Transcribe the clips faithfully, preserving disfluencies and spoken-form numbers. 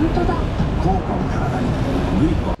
本当だ。効果を体にグリップを。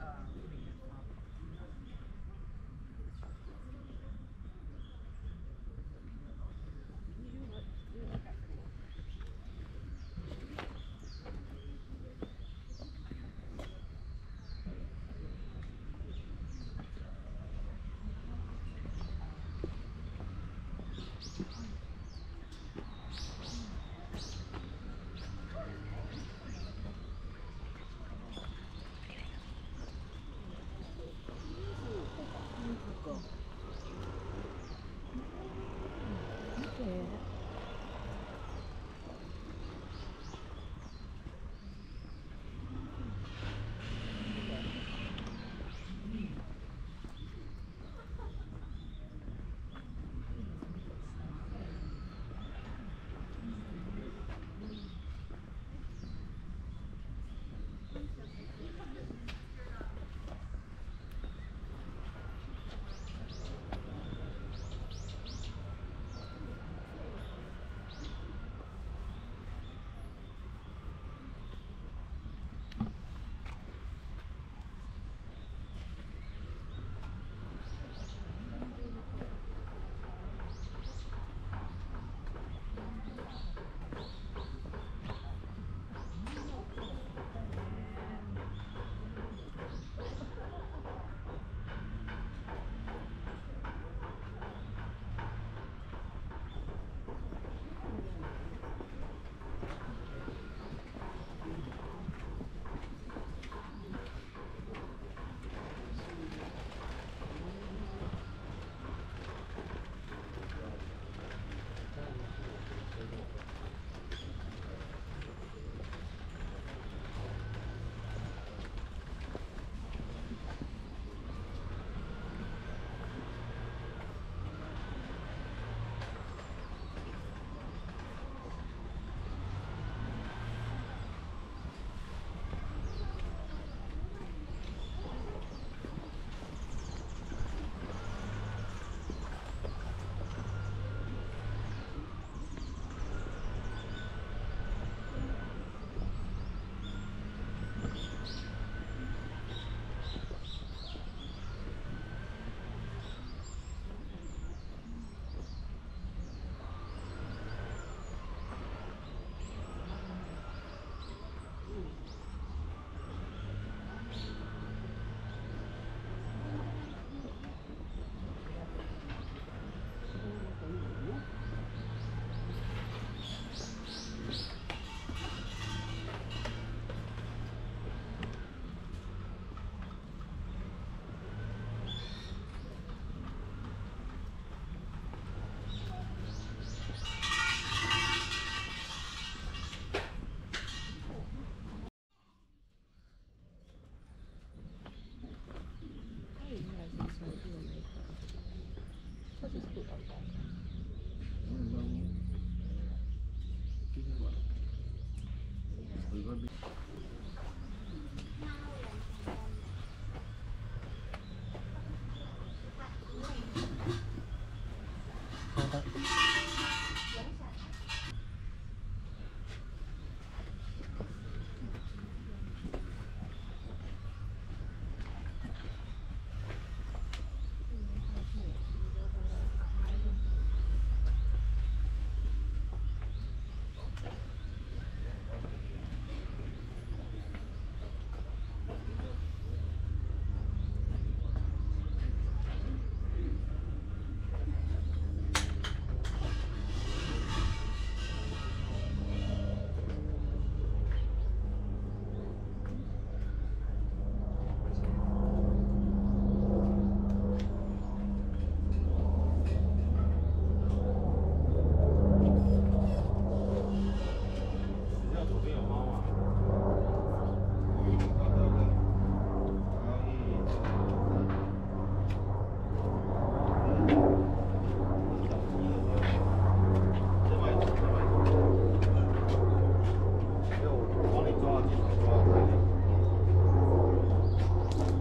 Uh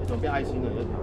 左邊愛心嘅一條。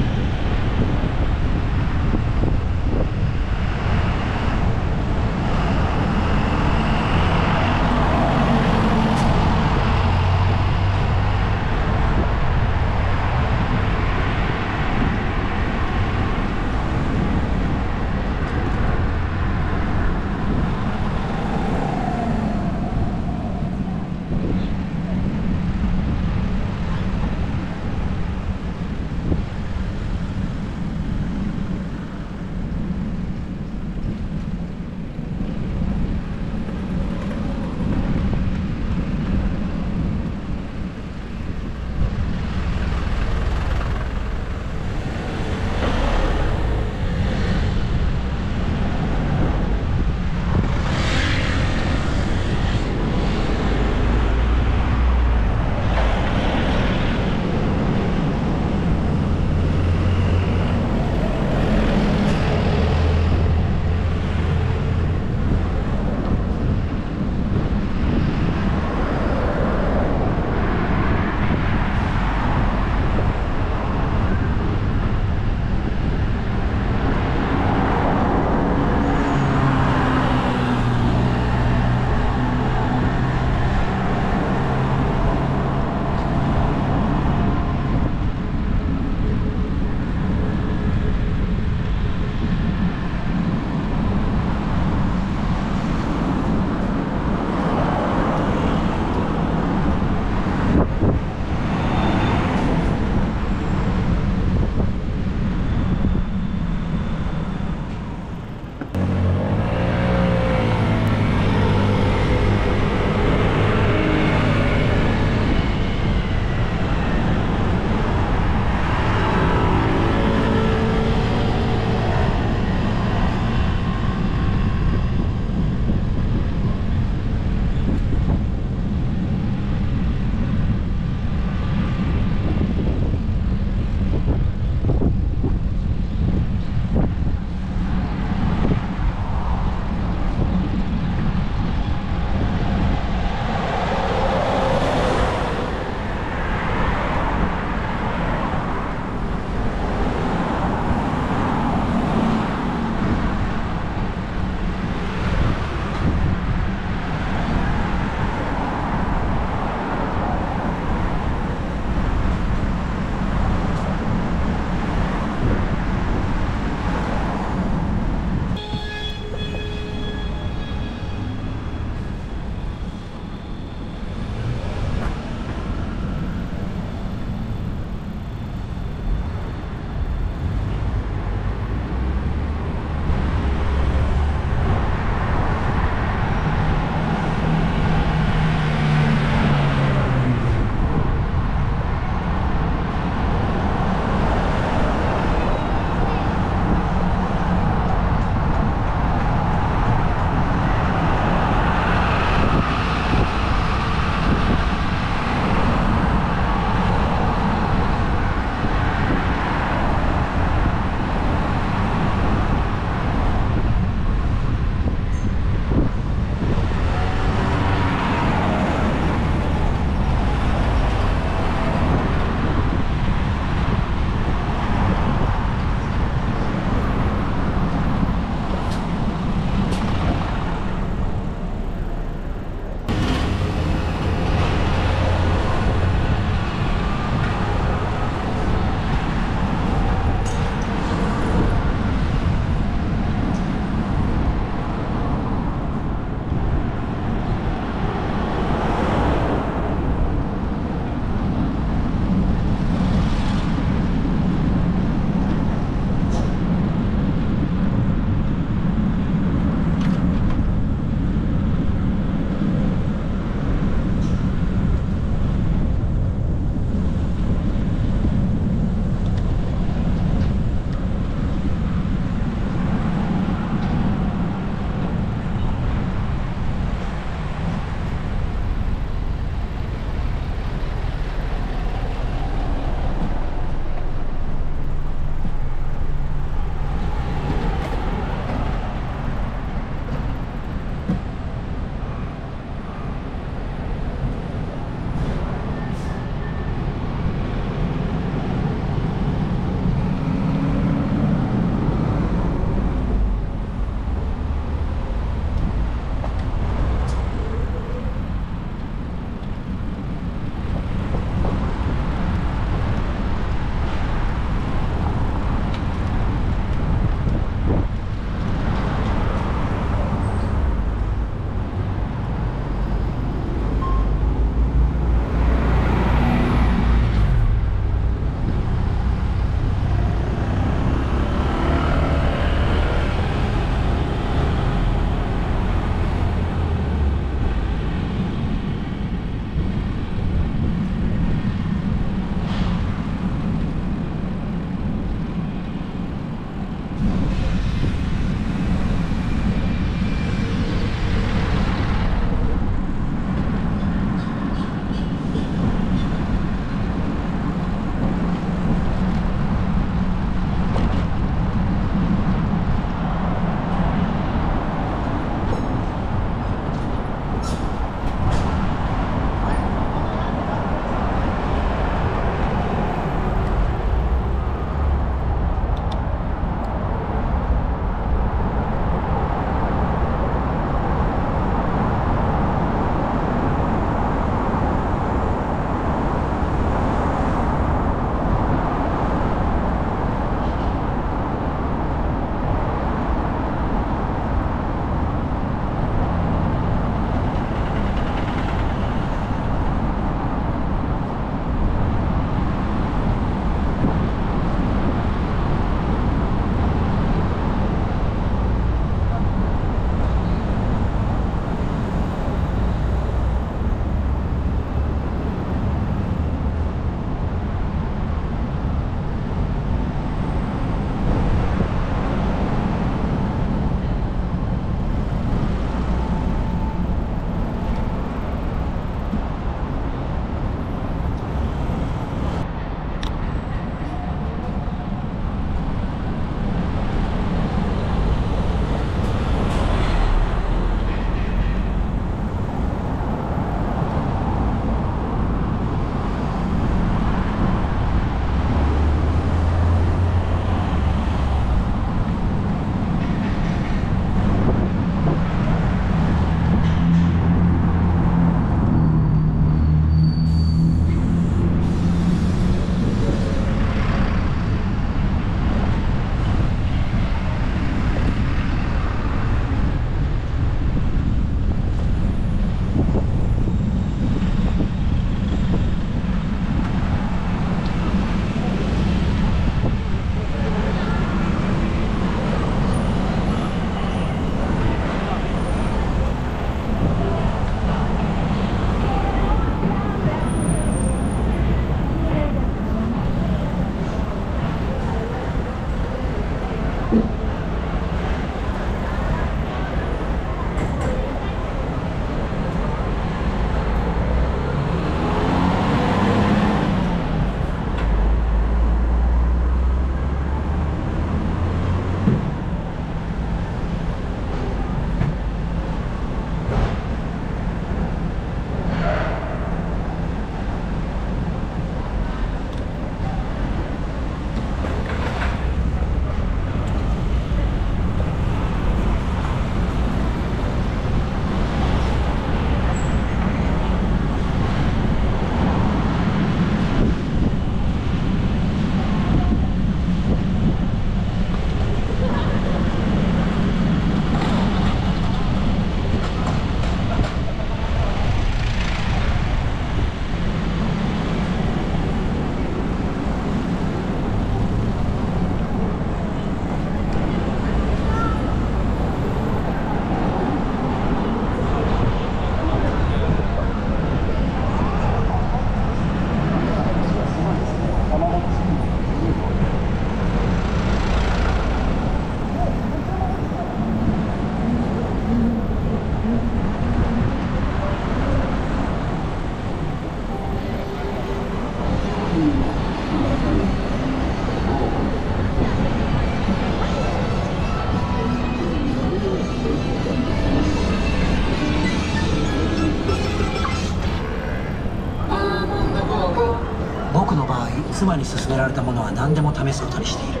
妻に勧められたものは何でも試すことにしている。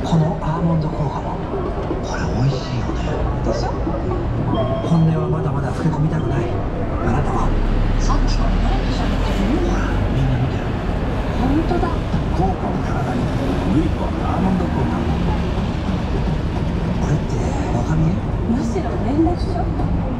このアーモンド効果もこれ美味しいよね。ですよ。本音はまだまだ吹け込みたくない。あなたはさっきから誰と喋ってるの？ほらみんな見てる。本当だ。効果の体にグリコアーモンド効果。これって若見え？むしろ連絡しちゃった。